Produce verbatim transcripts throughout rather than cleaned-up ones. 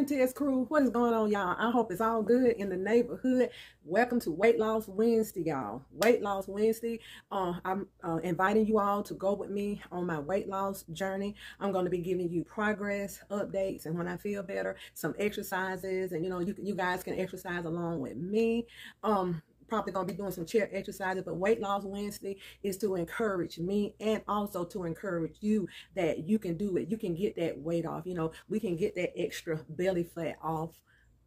M T S crew, what is going on, y'all? I hope it's all good in the neighborhood. Welcome to Weight Loss Wednesday, y'all. Weight Loss Wednesday. Uh, I'm uh, inviting you all to go with me on my weight loss journey. I'm going to be giving you progress updates, and when I feel better, some exercises, and you know, you, you guys can exercise along with me. Um, probably going to be doing some chair exercises, but Weight Loss Wednesday is to encourage me and also to encourage you that you can do it. You can get that weight off. You know, we can get that extra belly fat off,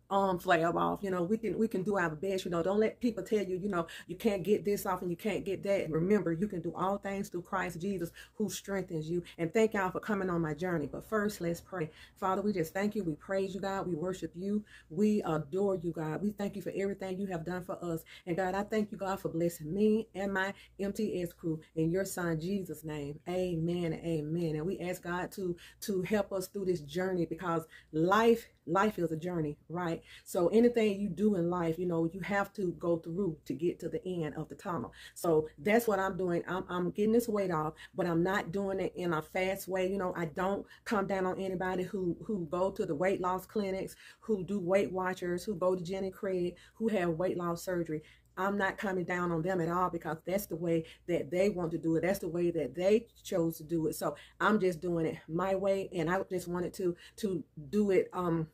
arm flab off. You know, we can, we can do our best. You know, don't let people tell you, you know, you can't get this off and you can't get that. Remember, you can do all things through Christ Jesus who strengthens you. And thank y'all for coming on my journey. But first, let's pray. Father, we just thank you. We praise you, God. We worship you. We adore you, God. We thank you for everything you have done for us. And God, I thank you, God, for blessing me and my M T S crew in your son, Jesus' name. Amen. Amen. And we ask God to, to help us through this journey, because life Life is a journey, right? So anything you do in life, you know, you have to go through to get to the end of the tunnel. So that's what I'm doing. I'm, I'm getting this weight off, but I'm not doing it in a fast way. You know, I don't come down on anybody who, who go to the weight loss clinics, who do Weight Watchers, who go to Jenny Craig, who have weight loss surgery. I'm not coming down on them at all, because that's the way that they want to do it. That's the way that they chose to do it. So I'm just doing it my way, and I just wanted to to do it um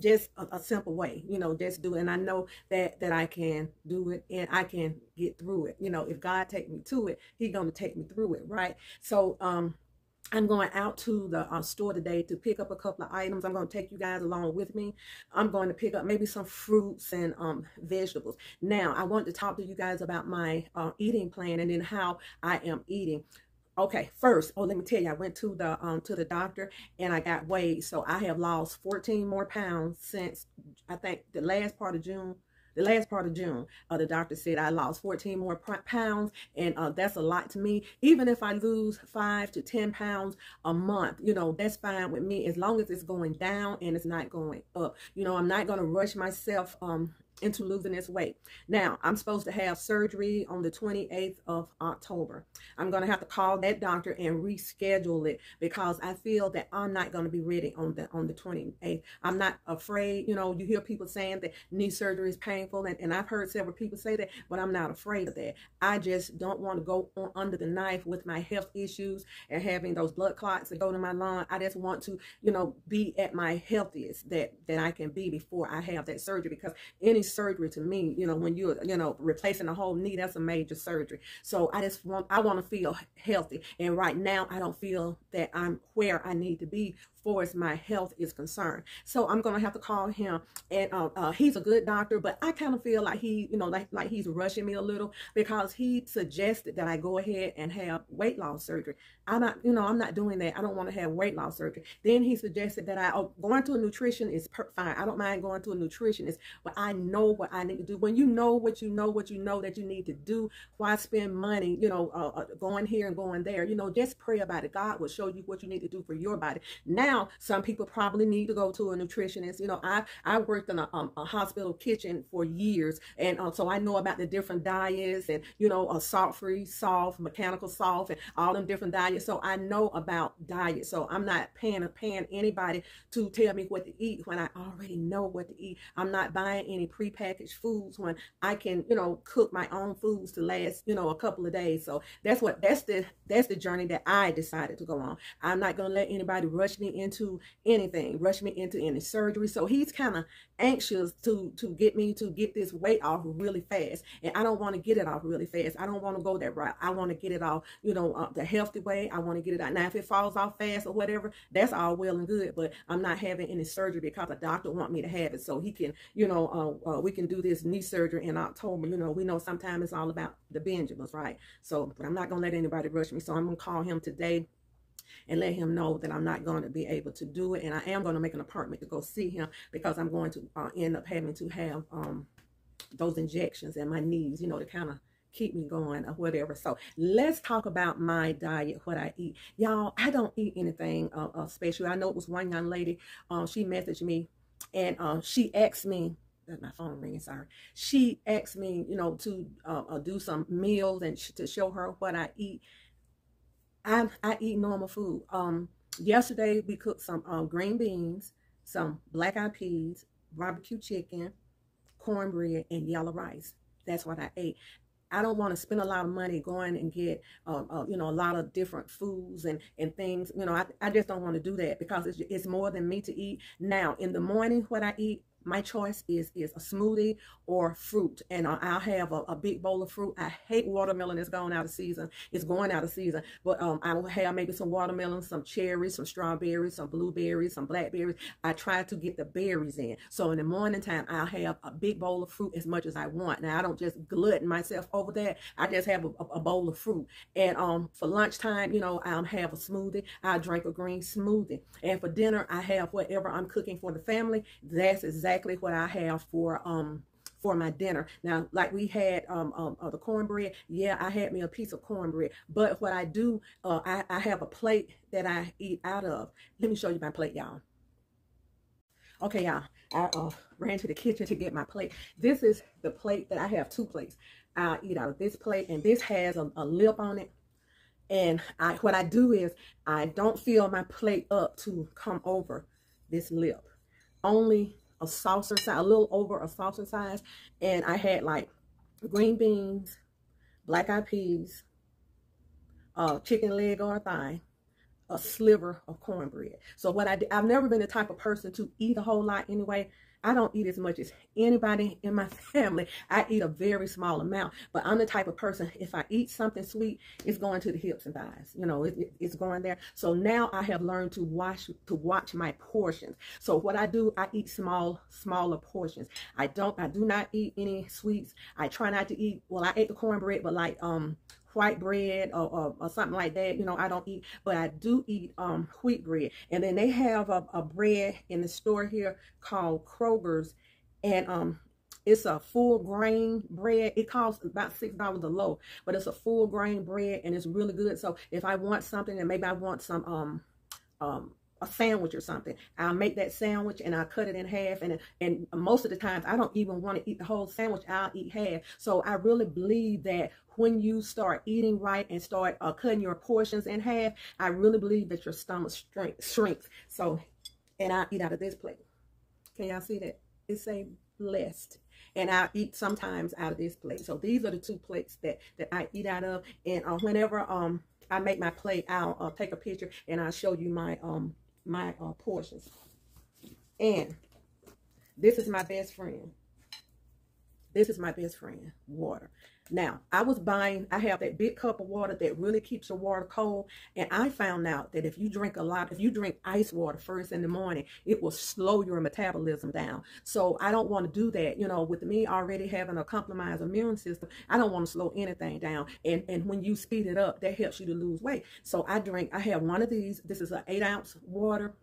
just a, a simple way, you know, just do it. And I know that that I can do it, and I can get through it. You know, if God take me to it, He's gonna take me through it, right? So um I'm going out to the uh, store today to pick up a couple of items. I'm going to take you guys along with me. I'm going to pick up maybe some fruits and um, vegetables. Now, I want to talk to you guys about my uh, eating plan and then how I am eating. Okay, first, oh, let me tell you, I went to the um, to the doctor and I got weighed. So I have lost fourteen more pounds since, I think, the last part of June. The last part of June, uh, the doctor said I lost fourteen more pounds, and uh, that's a lot to me. Even if I lose five to ten pounds a month, you know, that's fine with me, as long as it's going down and it's not going up. You know, I'm not going to rush myself um, into losing this weight. Now, I'm supposed to have surgery on the twenty-eighth of October. I'm going to have to call that doctor and reschedule it, because I feel that I'm not going to be ready on the on the twenty-eighth. I'm not afraid. You know, you hear people saying that knee surgery is painful, and, and I've heard several people say that, but I'm not afraid of that. I just don't want to go on under the knife with my health issues and having those blood clots that go to my lung. I just want to, you know, be at my healthiest that, that I can be before I have that surgery, because any surgery to me, you know, when you're, you know, replacing a whole knee, that's a major surgery. So I just want, I want to feel healthy. And right now I don't feel that I'm where I need to be for as my health is concerned. So I'm going to have to call him, and uh, uh, he's a good doctor, but I kind of feel like he, you know, like, like he's rushing me a little, because he suggested that I go ahead and have weight loss surgery. I'm not, you know, I'm not doing that. I don't want to have weight loss surgery. Then he suggested that I, oh, going to a nutritionist is per fine. I don't mind going to a nutritionist, but I know what I need to do. When you know what you know, what you know that you need to do, why spend money, you know, uh, going here and going there? You know, just pray about it. God will show you what you need to do for your body. Now, Now, some people probably need to go to a nutritionist. You know, I I worked in a, um, a hospital kitchen for years, and uh, so I know about the different diets, and you know, a salt-free, soft, mechanical soft, and all them different diets. So I know about diets. So I'm not paying paying anybody to tell me what to eat when I already know what to eat. I'm not buying any prepackaged foods when I can, you know, cook my own foods to last, you know, a couple of days. So that's what that's the that's the journey that I decided to go on. I'm not gonna let anybody rush me in. into anything, rush me into any surgery. So he's kind of anxious to to get me to get this weight off really fast, and I don't want to get it off really fast. I don't want to go that route. I want to get it off, you know, uh, the healthy way. I want to get it out. Now, if it falls off fast or whatever, that's all well and good, but I'm not having any surgery because the doctor want me to have it, so he can, you know, uh, uh, we can do this knee surgery in October. You know, we know sometimes it's all about the Benjamins, right? So but I'm not gonna let anybody rush me. So I'm gonna call him today and let him know that I'm not going to be able to do it. And I am going to make an appointment to go see him, because I'm going to uh, end up having to have um, those injections in my knees, you know, to kind of keep me going or whatever. So let's talk about my diet, what I eat. Y'all, I don't eat anything uh, uh, special. I know it was one young lady, uh, she messaged me, and uh, she asked me, that's my phone ringing, sorry. She asked me, you know, to uh, uh, do some meals and sh to show her what I eat. I, I eat normal food. Um, yesterday we cooked some um, green beans. some black-eyed peas, barbecue chicken, cornbread, and yellow rice. That's what I ate. I don't want to spend a lot of money going and get, uh, uh, you know, a lot of different foods and, and things. You know, I, I just don't want to do that because it's, it's more than me to eat. Now, in the morning, what I eat, my choice is is a smoothie or fruit, and I'll have a, a big bowl of fruit. I hate watermelon. It's gone out of season. It's going out of season. But um, I will have maybe some watermelon, some cherries, some strawberries, some blueberries, some blackberries. I try to get the berries in. So in the morning time, I'll have a big bowl of fruit as much as I want. Now, I don't just glutton myself over that. I just have a, a bowl of fruit. And um, for lunchtime, you know, I'll have a smoothie. I'll drink a green smoothie. And for dinner, I have whatever I'm cooking for the family. That's exactly Exactly what I have for um for my dinner. Now, like we had um, um uh, the cornbread. Yeah, I had me a piece of cornbread. But what I do, uh, I, I have a plate that I eat out of. Let me show you my plate, y'all. Okay, y'all. I uh, ran to the kitchen to get my plate. This is the plate that I have. Two plates. I eat out of this plate, and this has a, a lip on it. And I what I do is I don't fill my plate up to come over this lip. Only a saucer size, a little over a saucer size, and I had like green beans, black-eyed peas, uh, chicken leg or thigh, a sliver of cornbread. So what I did, I've never been the type of person to eat a whole lot anyway. I don't eat as much as anybody in my family. I eat a very small amount, but I'm the type of person, if I eat something sweet, it's going to the hips and thighs. You know, it, it, it's going there. So now I have learned to watch, to watch my portions. So what I do, I eat small, smaller portions. I don't, I do not eat any sweets. I try not to eat, well, I ate the cornbread, but like, um, white bread or, or, or something like that, you know, I don't eat, but I do eat um, wheat bread. And then they have a, a bread in the store here called Kroger's, and um, it's a full grain bread. It costs about six dollars a loaf, but it's a full grain bread, and it's really good. So if I want something, and maybe I want some um, um, a sandwich or something, I'll make that sandwich and I'll cut it in half. And, and most of the times, I don't even want to eat the whole sandwich. I'll eat half. So I really believe that when you start eating right and start uh, cutting your portions in half, I really believe that your stomach strength shrinks. So, and I eat out of this plate. Can y'all see that? It's a blessed. And I eat sometimes out of this plate. So these are the two plates that, that I eat out of. And uh, whenever um I make my plate, I'll uh, take a picture and I'll show you my, um, my uh, portions. And this is my best friend. This is my best friend, water. Now, I was buying, I have that big cup of water that really keeps your water cold. And I found out that if you drink a lot, if you drink ice water first in the morning, it will slow your metabolism down. So I don't want to do that. You know, with me already having a compromised immune system, I don't want to slow anything down. And, and when you speed it up, that helps you to lose weight. So I drink, I have one of these. This is an eight ounce water.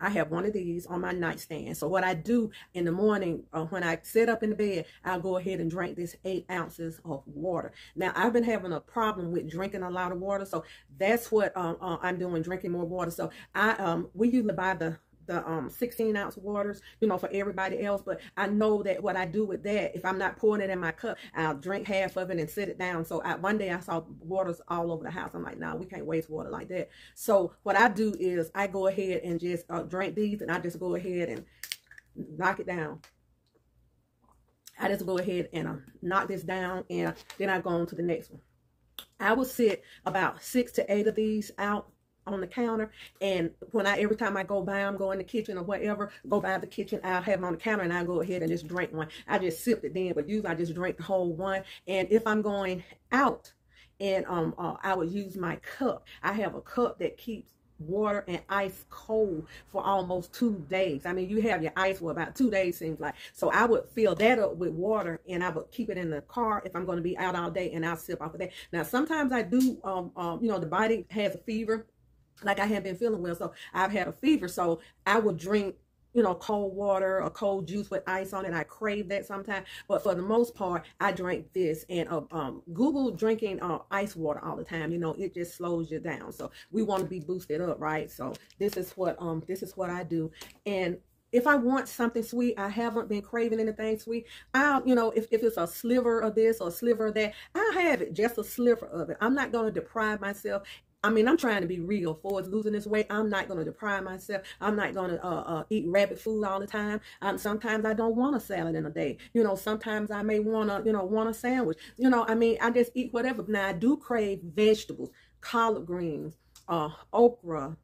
I have one of these on my nightstand. So what I do in the morning, uh, when I sit up in the bed, I'll go ahead and drink this eight ounces of water. Now, I've been having a problem with drinking a lot of water. So that's what um, uh, I'm doing, drinking more water. So I um, we usually buy the the um, sixteen ounce waters, you know, for everybody else. But I know that what I do with that, if I'm not pouring it in my cup, I'll drink half of it and sit it down. So I, one day I saw waters all over the house. I'm like, nah, we can't waste water like that. So what I do is I go ahead and just uh, drink these, and I just go ahead and knock it down. I just go ahead and uh, knock this down, and then I go on to the next one. I will sit about six to eight of these out on the counter, and when I every time I go by, I'm going in the kitchen or whatever, go by the kitchen, I'll have them on the counter, and I'll go ahead and just drink one. I just sipped it then, but usually I just drink the whole one. And if I'm going out, and um uh, I would use my cup. I have a cup that keeps water and ice cold for almost two days. I mean, you have your ice for about two days, seems like. So I would fill that up with water, and I would keep it in the car if I'm going to be out all day, and I'll sip off of that. Now, sometimes I do, um, um you know, the body has a fever. Like, I haven't been feeling well, so I've had a fever, so I will drink, you know, cold water or cold juice with ice on it. I crave that sometimes, but for the most part, I drink this. And uh, um, Google drinking uh, ice water all the time. You know, it just slows you down. So we want to be boosted up, right? So this is what um this is what I do. And if I want something sweet, I haven't been craving anything sweet, I'll, you know, if, if it's a sliver of this or a sliver of that, I'll have it, just a sliver of it. I'm not going to deprive myself. I mean, I'm trying to be real. For as losing this weight, I'm not going to deprive myself. I'm not going to uh, uh, eat rabbit food all the time. Um, sometimes I don't want a salad in a day. You know, sometimes I may want to, you know, want a sandwich. You know, I mean, I just eat whatever. Now, I do crave vegetables, collard greens, uh, okra.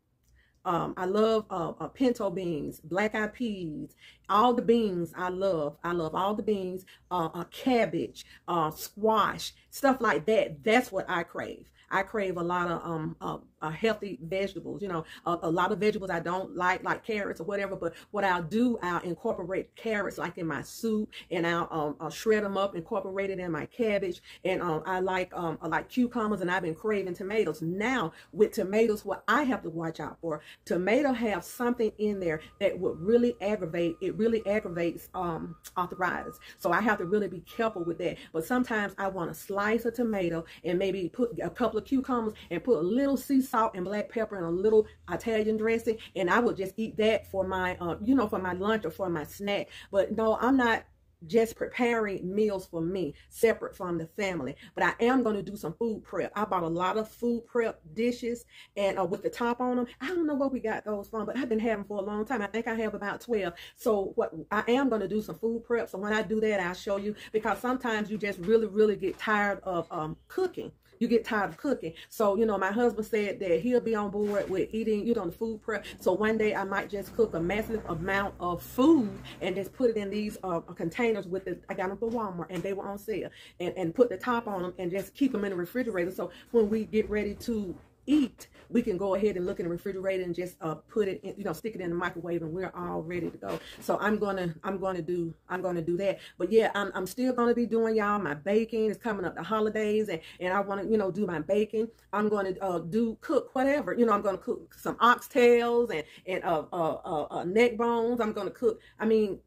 Um, I love uh, uh, pinto beans, black-eyed peas, all the beans I love. I love all the beans, uh, uh, cabbage, uh, squash, stuff like that. That's what I crave. I crave a lot of um uh, uh, healthy vegetables, you know, a, a lot of vegetables I don't like, like carrots or whatever, but what I'll do, I'll incorporate carrots like in my soup, and I'll, um, I'll shred them up, incorporate it in my cabbage, and um, I like um I like cucumbers, and I've been craving tomatoes. Now, with tomatoes, what I have to watch out for, tomato have something in there that would really aggravate, it really aggravates um arthritis, so I have to really be careful with that. But sometimes I want to slice a tomato and maybe put a couple of cucumbers and put a little sea salt and black pepper and a little Italian dressing, and I would just eat that for my uh, you know, for my lunch or for my snack. But no, I'm not just preparing meals for me separate from the family, but I am going to do some food prep. I bought a lot of food prep dishes, and uh, with the top on them, I don't know what we got those from, but I've been having for a long time. I think I have about twelve. So what I am going to do some food prep. So when I do that, I'll show you, because sometimes you just really really get tired of um cooking. You get tired of cooking. So, you know, my husband said that he'll be on board with eating, you know, the food prep. So one day I might just cook a massive amount of food and just put it in these uh, containers with the, I got them for Walmart, and they were on sale, and, and put the top on them and just keep them in the refrigerator. So when we get ready to eat, we can go ahead and look in the refrigerator and just uh, put it in, you know, stick it in the microwave, and we're all ready to go. So I'm gonna, I'm gonna do, I'm gonna do that. But yeah, I'm, I'm still gonna be doing, y'all, my baking. It's coming up the holidays, and and I want to, you know, do my baking. I'm gonna uh, do cook whatever, you know. I'm gonna cook some oxtails and and uh uh, uh, uh neck bones. I'm gonna cook. I mean,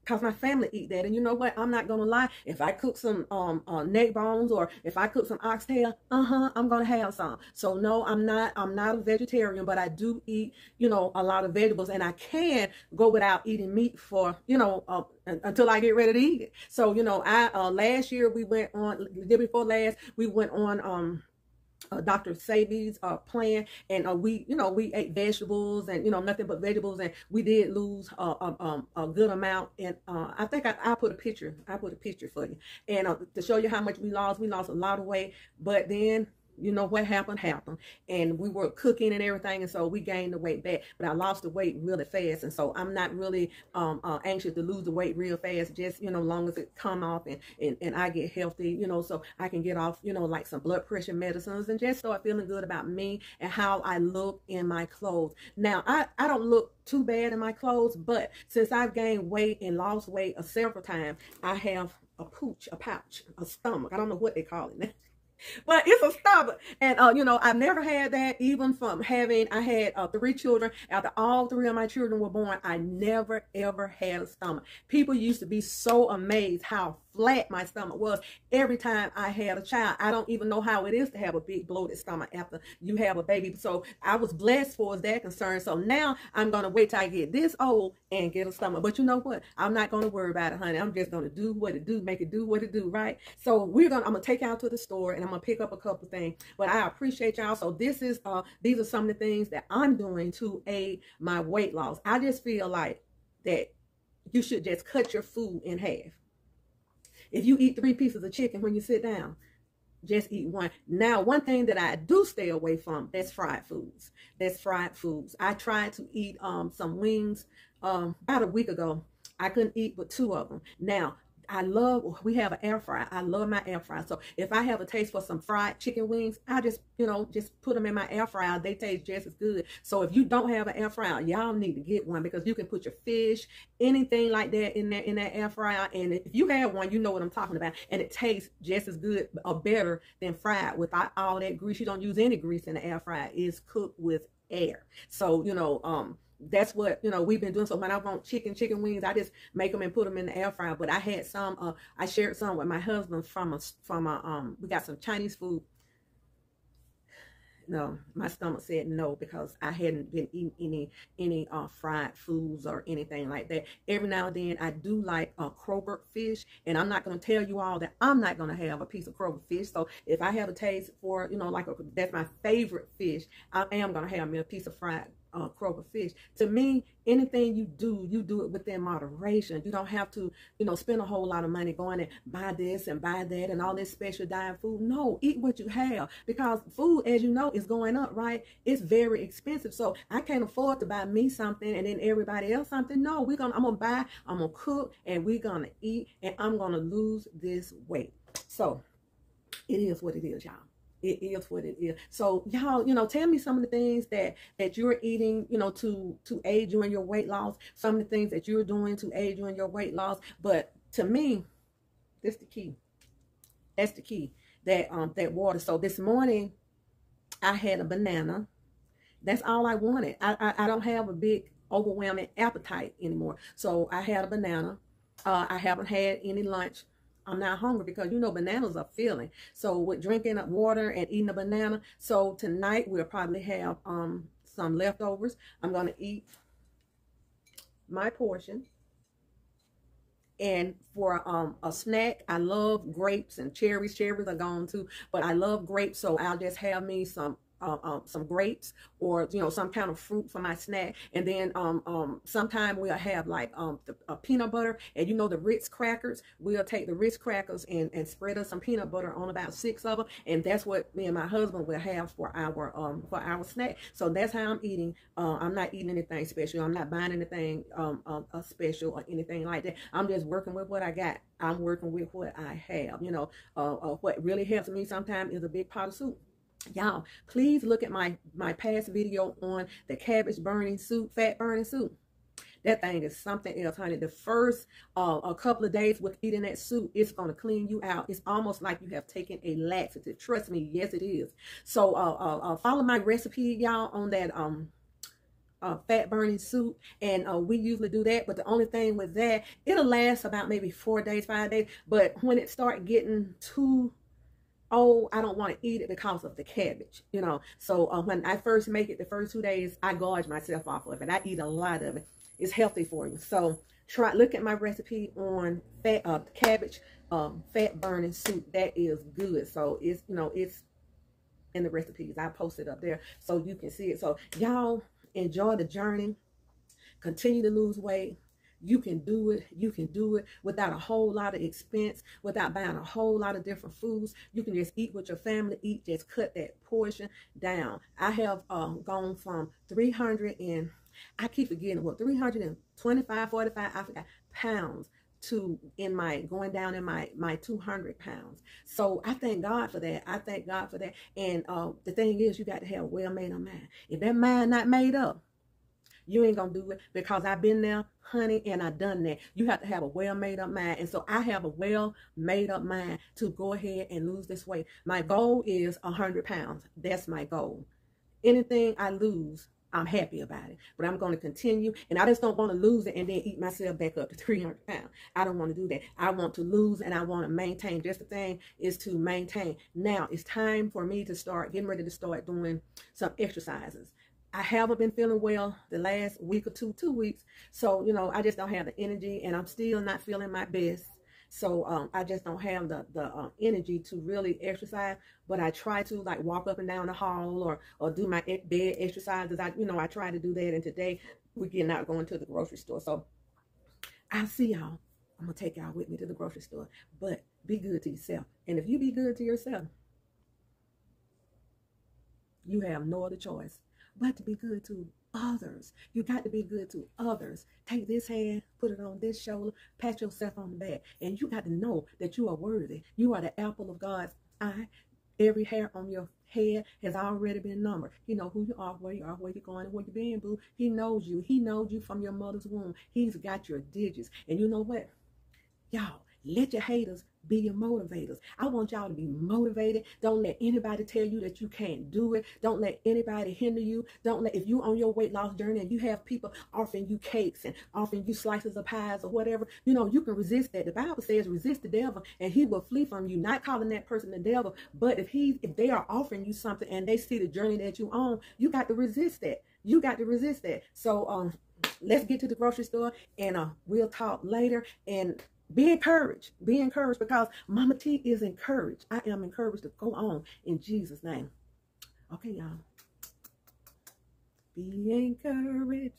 because my family eat that, and you know what, I'm not gonna lie, if I cook some um uh, neck bones, or if I cook some oxtail, uh-huh I'm gonna have some. So no, I'm not I'm not a vegetarian, but I do eat, you know, a lot of vegetables, and I can go without eating meat for, you know, uh, until I get ready to eat it. So, you know, I uh last year we went on, the year before last, we went on um Uh, Doctor Sabi's uh, plan, and uh, we, you know, we ate vegetables, and you know, nothing but vegetables, and we did lose uh, um, a good amount. And uh, I think I, I put a picture, I put a picture for you, and uh, to show you how much we lost, we lost a lot of weight. But then, you know, what happened happened, and we were cooking and everything, and so we gained the weight back. But I lost the weight really fast, and so I'm not really um uh, anxious to lose the weight real fast. Just, you know, long as it come off, and, and and I get healthy, you know, so I can get off, you know, like some blood pressure medicines, and just start feeling good about me and how I look in my clothes. Now, I I don't look too bad in my clothes, but since I've gained weight and lost weight uh, several times, I have a pooch, a pouch, a stomach. I don't know what they call it. But it's a stomach, and uh, you know, I've never had that. Even from having, I had uh, three children. After all three of my children were born, I never ever had a stomach. People used to be so amazed how flat my stomach was every time I had a child. I don't even know how it is to have a big bloated stomach after you have a baby. So I was blessed for as that concern. So now I'm gonna wait till I get this old and get a stomach. But you know what? I'm not gonna worry about it, honey. I'm just gonna do what it do, make it do what it do, right? So we're gonna, I'm gonna take out to the store, and I'm gonna pick up a couple things. But I appreciate y'all. So this is uh these are some of the things that I'm doing to aid my weight loss. I just feel like that you should just cut your food in half. If you eat three pieces of chicken when you sit down, just eat one. Now, one thing that I do stay away from, that's fried foods. That's fried foods. I tried to eat um, some wings um, about a week ago. I couldn't eat but two of them. Now, I love, we have an air fryer. I love my air fryer. So if I have a taste for some fried chicken wings, I just, you know, just put them in my air fryer. They taste just as good. So if you don't have an air fryer, y'all need to get one, because you can put your fish, anything like that in that, in that air fryer. And if you have one, you know what I'm talking about. And it tastes just as good or better than fried without all that grease. You don't use any grease in the air fryer. It's cooked with air. So, you know, um, that's what, you know, we've been doing. So when I want chicken chicken wings, I just make them and put them in the air fryer. But I had some uh I shared some with my husband from a from a um we got some Chinese food, no, my stomach said no, because I hadn't been eating any any uh, fried foods or anything like that. Every now and then I do like a uh, Kroger fish, and I'm not going to tell you all that I'm not going to have a piece of Kroger fish. So if I have a taste for, you know, like a, that's my favorite fish, I am going to have me a piece of fried Uh, Kroger fish. To me, anything you do, you do it within moderation. You don't have to, you know, spend a whole lot of money going and buy this and buy that and all this special diet food. No, eat what you have, because food, as you know, is going up, right? It's very expensive. So I can't afford to buy me something and then everybody else something. No, we're gonna, I'm gonna buy, I'm gonna cook, and we're gonna eat, and I'm gonna lose this weight. So it is what it is, y'all. It is what it is. So y'all, you know, tell me some of the things that, that you're eating, you know, to, to aid you in your weight loss, some of the things that you're doing to aid you in your weight loss. But to me, that's the key. That's the key, that, um, that water. So this morning I had a banana. That's all I wanted. I, I, I don't have a big overwhelming appetite anymore. So I had a banana. Uh, I haven't had any lunch. I'm not hungry, because you know bananas are filling. So with drinking up water and eating a banana, so tonight we'll probably have um some leftovers. I'm gonna eat my portion. And for um a snack, I love grapes and cherries. Cherries are gone too, but I love grapes, so I'll just have me some Um, um, some grapes, or you know, some kind of fruit for my snack. And then um, um, sometime we'll have like um, the, uh, peanut butter, and you know the Ritz crackers. We'll take the Ritz crackers and, and spread us some peanut butter on about six of them, and that's what me and my husband will have for our um, for our snack. So that's how I'm eating. Uh, I'm not eating anything special. I'm not buying anything um, um, uh, special or anything like that. I'm just working with what I got. I'm working with what I have. You know, uh, uh, what really helps me sometimes is a big pot of soup. Y'all, please look at my my past video on the cabbage burning soup, fat burning soup. That thing is something else, honey. The first uh, a couple of days with eating that soup, it's going to clean you out. It's almost like you have taken a laxative. Trust me, yes, it is. So uh, uh, uh, follow my recipe, y'all, on that um uh, fat burning soup. And uh, we usually do that. But the only thing with that, it'll last about maybe four days, five days. But when it start getting too, oh, I don't want to eat it because of the cabbage, you know. So uh, when I first make it, the first two days, I gorge myself off of it. I eat a lot of it. It's healthy for you. So try, look at my recipe on fat, uh, cabbage, um, fat burning soup. That is good. So it's, you know, it's in the recipes. I posted up there so you can see it. So y'all enjoy the journey. Continue to lose weight. You can do it. You can do it without a whole lot of expense, without buying a whole lot of different foods. You can just eat what your family eat. Just cut that portion down. I have um, gone from three hundred and I keep forgetting what three hundred twenty-five, forty-five, I forgot, pounds to in my going down in my my two hundred pounds. So I thank God for that. I thank God for that. And uh, the thing is, you got to have a well-made up mind. If that mind not made up, you ain't gonna do it, because I've been there, honey, and I done that. You have to have a well made up mind. And so I have a well made up mind to go ahead and lose this weight. My goal is one hundred pounds. That's my goal. Anything I lose, I'm happy about it, but I'm going to continue. And I just don't want to lose it and then eat myself back up to three hundred pounds. I don't want to do that. I want to lose and I want to maintain. Just the thing is to maintain. Now it's time for me to start getting ready to start doing some exercises. I haven't been feeling well the last week or two, two weeks. So, you know, I just don't have the energy, and I'm still not feeling my best. So um, I just don't have the, the uh, energy to really exercise, but I try to like walk up and down the hall, or, or do my bed exercises. I, you know, I try to do that. And today we're not going to the grocery store. So I'll see y'all. I'm going to take y'all with me to the grocery store, but be good to yourself. And if you be good to yourself, you have no other choice but to be good to others. You got to be good to others. Take this hand, put it on this shoulder, pat yourself on the back. And you got to know that you are worthy. You are the apple of God's eye. Every hair on your head has already been numbered. He knows who you are, where you are, where you're going, and where you're being, boo. He knows you. He knows you from your mother's womb. He's got your digits. And you know what? Y'all, let your haters Be your motivators. I want y'all to be motivated. Don't let anybody tell you that you can't do it. Don't let anybody hinder you. Don't let, if you're on your weight loss journey and you have people offering you cakes and offering you slices of pies or whatever, you know, you can resist that. The Bible says resist the devil and he will flee from you. Not calling that person the devil, but if he, if they are offering you something and they see the journey that you're on, you got to resist that. You got to resist that. So um, let's get to the grocery store and uh, we'll talk later. And be encouraged. Be encouraged because Mama T is encouraged. I am encouraged to go on in Jesus' name. Okay, y'all. Be encouraged.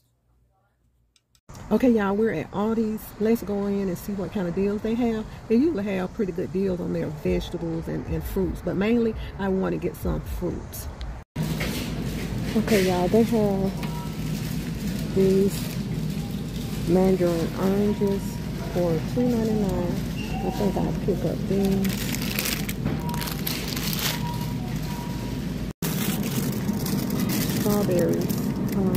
Okay, y'all, we're at Aldi's. Let's go in and see what kind of deals they have. They usually have pretty good deals on their vegetables and, and fruits, but mainly I want to get some fruits. Okay, y'all, they have these mandarin oranges for two ninety-nine. I think I'll pick up these. Strawberries. Um,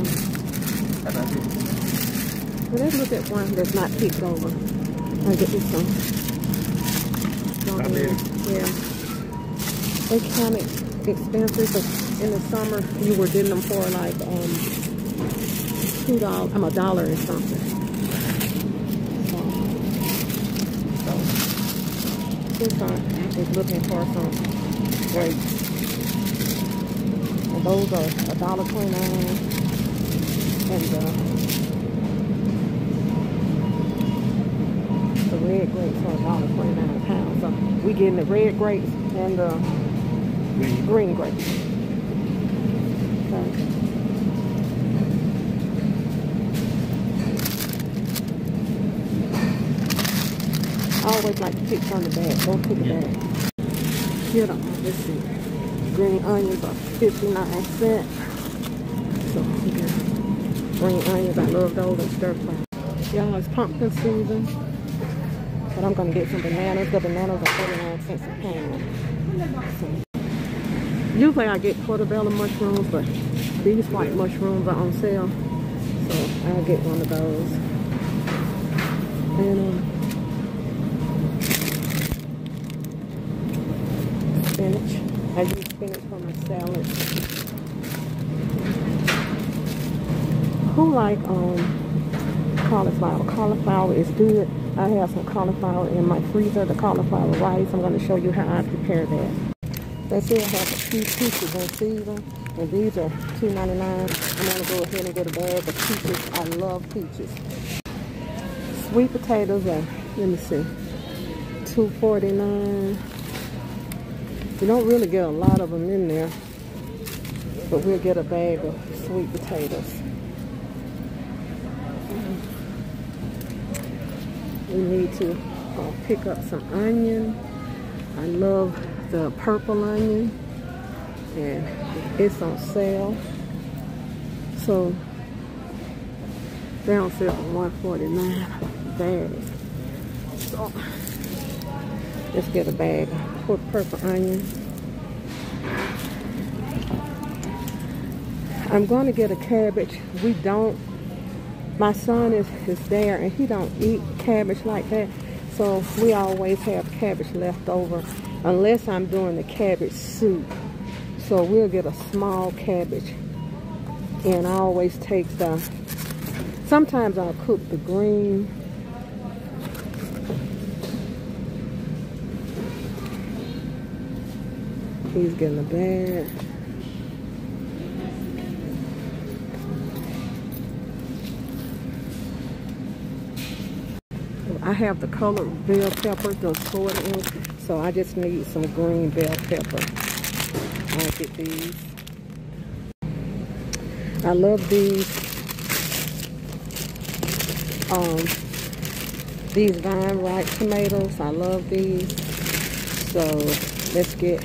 well, let's look at one that's not picked over. I'll get this one. Strawberries. Yeah. They kind of expensive, but in the summer you were getting them for like um two dollars. I'm a dollar or something. This one is looking for some grapes. And those are a dollar twenty-nine. And uh, the red grapes are a dollar twenty-nine a pound. So we getting the red grapes and the green, green grapes. Okay. I always like to pick from the bag. Go pick the bag. Get them. Let's see. Green onions are fifty-nine cents. So, yeah. Green onions, I love those and stir fry. Y'all, it's pumpkin season. But I'm going to get some bananas. The bananas are forty-nine cents a pound. So, usually I get portobello mushrooms, but these white mushrooms are on sale. So, I'll get one of those. And, um, spinach. I use spinach for my salad. Who like um cauliflower? Cauliflower is good. I have some cauliflower in my freezer, the cauliflower rice. I'm going to show you how I prepare that. They still have a few peaches in season, and these are two ninety-nine. I'm going to go ahead and get a bag of peaches. I love peaches. Sweet potatoes are, let me see, two forty-nine. You don't really get a lot of them in there, but we'll get a bag of sweet potatoes. We need to uh, pick up some onion. I love the purple onion, and it's on sale. So they're on sale for one forty-nine a bag. So let's get a bag of purple onion. I'm going to get a cabbage. We don't, my son is, is there and he don't eat cabbage like that. So we always have cabbage left over unless I'm doing the cabbage soup. So we'll get a small cabbage. And I always take the, sometimes I'll cook the green. He's getting a bag. I have the colored bell pepper, those sort in, so I just need some green bell pepper. I'll get these. I love these. Um, these vine ripe tomatoes. I love these. So let's get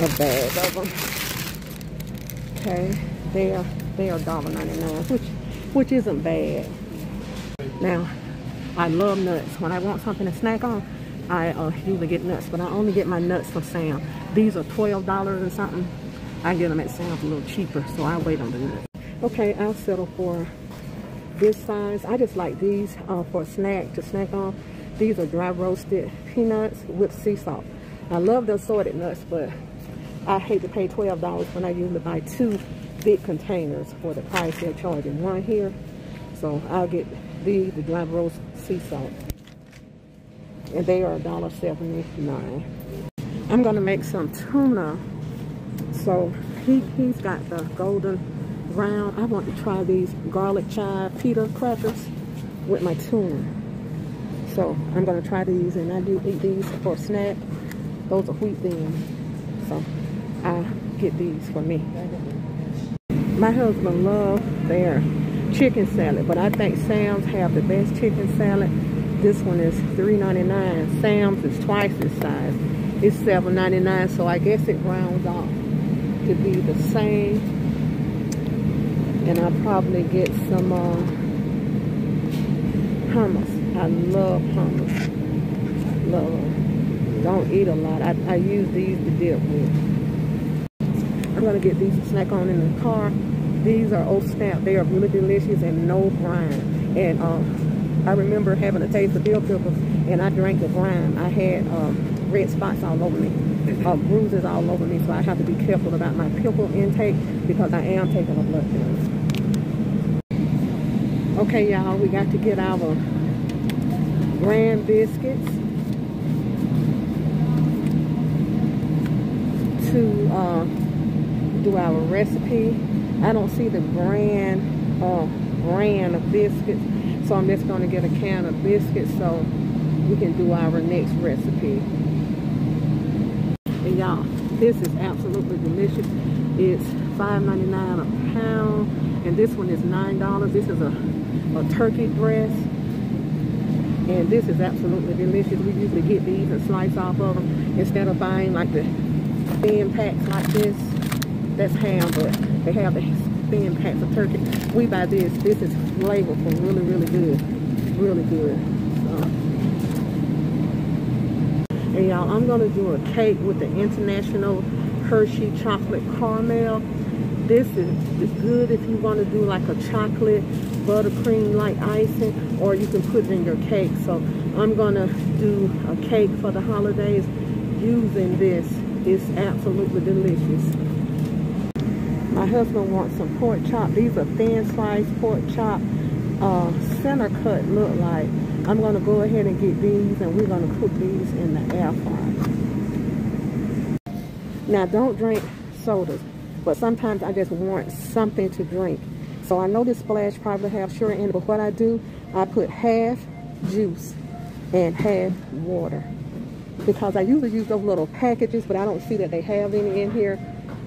a bag of them. Okay, they are they are a dollar ninety-nine, which which isn't bad. Now, I love nuts. When I want something to snack on, I uh, usually get nuts, but I only get my nuts from Sam. These are twelve dollars and something. I get them at Sam's a little cheaper, so I wait on the nuts. Okay, I'll settle for this size. I just like these uh, for a snack to snack on. These are dry roasted peanuts with sea salt. I love the assorted nuts, but I hate to pay twelve dollars when I usually buy two big containers for the price they're charging one here. So I'll get these, the dry roast sea salt. And they are one seventy-nine. I'm gonna make some tuna. So he, he's got the golden brown. I want to try these garlic chive pita crackers with my tuna. So I'm gonna try these, and I do eat these for a snack. Those are wheat beans. So I get these for me. My husband loves their chicken salad, but I think Sam's have the best chicken salad. This one is three ninety-nine. Sam's is twice this size. It's seven ninety-nine, so I guess it rounds off to be the same. And I'll probably get some uh, hummus. I love hummus. Love them. Don't eat a lot. I, I use these to dip with. I'm gonna get these to snack on in the car. These are oat snap. They are really delicious and no brine. And um. I remember having a taste of dill pickles, and I drank the brine. I had um, red spots all over me, uh, bruises all over me, so I have to be careful about my pickle intake because I am taking a blood test. Okay, y'all, we got to get our bran biscuits to uh, do our recipe. I don't see the bran, uh, bran of biscuits. So I'm just gonna get a can of biscuits so we can do our next recipe. And y'all, this is absolutely delicious. It's five ninety-nine a pound, and this one is nine dollars. This is a, a turkey breast, and this is absolutely delicious. We usually get these and slice off of them instead of buying like the thin packs like this. That's ham, but they have the thin packs of turkey. We buy this. This is flavorful, really, really good, really good. So. And y'all, I'm gonna do a cake with the International Hershey Chocolate Caramel. This is good if you want to do like a chocolate buttercream like icing, or you can put it in your cake. So I'm gonna do a cake for the holidays using this. It's absolutely delicious. My husband wants some pork chop. These are thin sliced pork chop, uh, center cut look like. I'm gonna go ahead and get these, and we're gonna cook these in the air fryer. Now, don't drink sodas, but sometimes I just want something to drink. So I know this splash probably have sugar in it, but what I do, I put half juice and half water, because I usually use those little packages, but I don't see that they have any in here.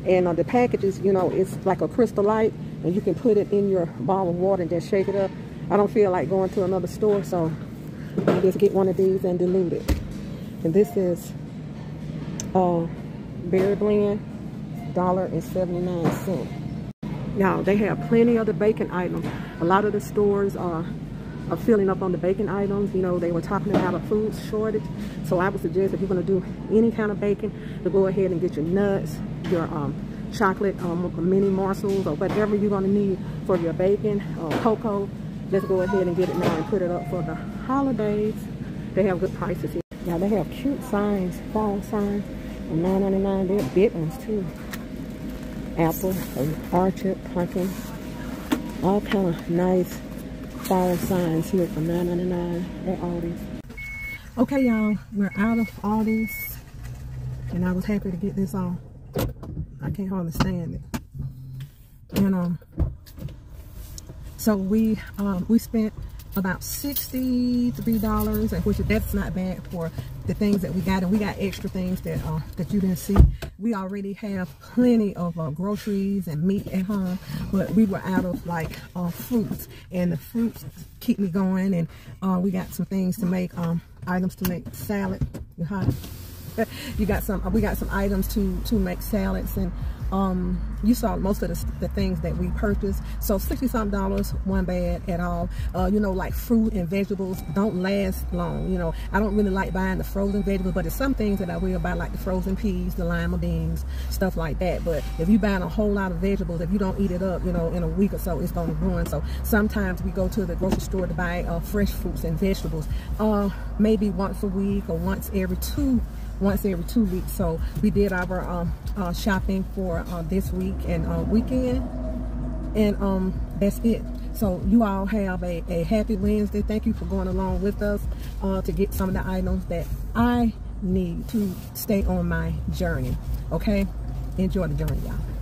And on the packages, you know, it's like a Crystal Light, and you can put it in your bottle of water and just shake it up. I don't feel like going to another store, so I just get one of these and dilute it. And this is uh, Berry Blend, one seventy-nine. Y'all, they have plenty of the bacon items. A lot of the stores are, are filling up on the bacon items. You know, they were talking about a food shortage. So I would suggest if you're going to do any kind of bacon, to go ahead and get your nuts, your um, chocolate um, mini morsels, or whatever you're gonna need for your bacon, uh, cocoa. Let's go ahead and get it now and put it up for the holidays. They have good prices here. Now they have cute signs, fall signs, and nine ninety-nine. They're big ones too. Apple, orchard, pumpkin, all kind of nice fall signs here for nine ninety-nine at Aldi's. Okay, y'all, we're out of Aldi's, and I was happy to get this off. I can't hardly stand it. And um, so we um, we spent about sixty-three dollars, which that's not bad for the things that we got, and we got extra things that uh, that you didn't see. We already have plenty of uh, groceries and meat at home, but we were out of like uh, fruits, and the fruits keep me going. And uh, we got some things to make, um, items to make salad. You got some. We got some items to to make salads, and Um, you saw most of the, the things that we purchased. So sixty something dollars, one bad at all. Uh, you know, like fruit and vegetables don't last long. You know, I don't really like buying the frozen vegetables, but there's some things that I will buy, like the frozen peas, the lima beans, stuff like that. But if you're buying a whole lot of vegetables, if you don't eat it up, you know, in a week or so, it's going to ruin. So sometimes we go to the grocery store to buy uh, fresh fruits and vegetables, uh, maybe once a week or once every two once every two weeks. So we did our um, uh, shopping for uh, this week and uh, weekend, and um, that's it. So you all have a, a happy Wednesday. Thank you for going along with us uh, to get some of the items that I need to stay on my journey. Okay, enjoy the journey, y'all.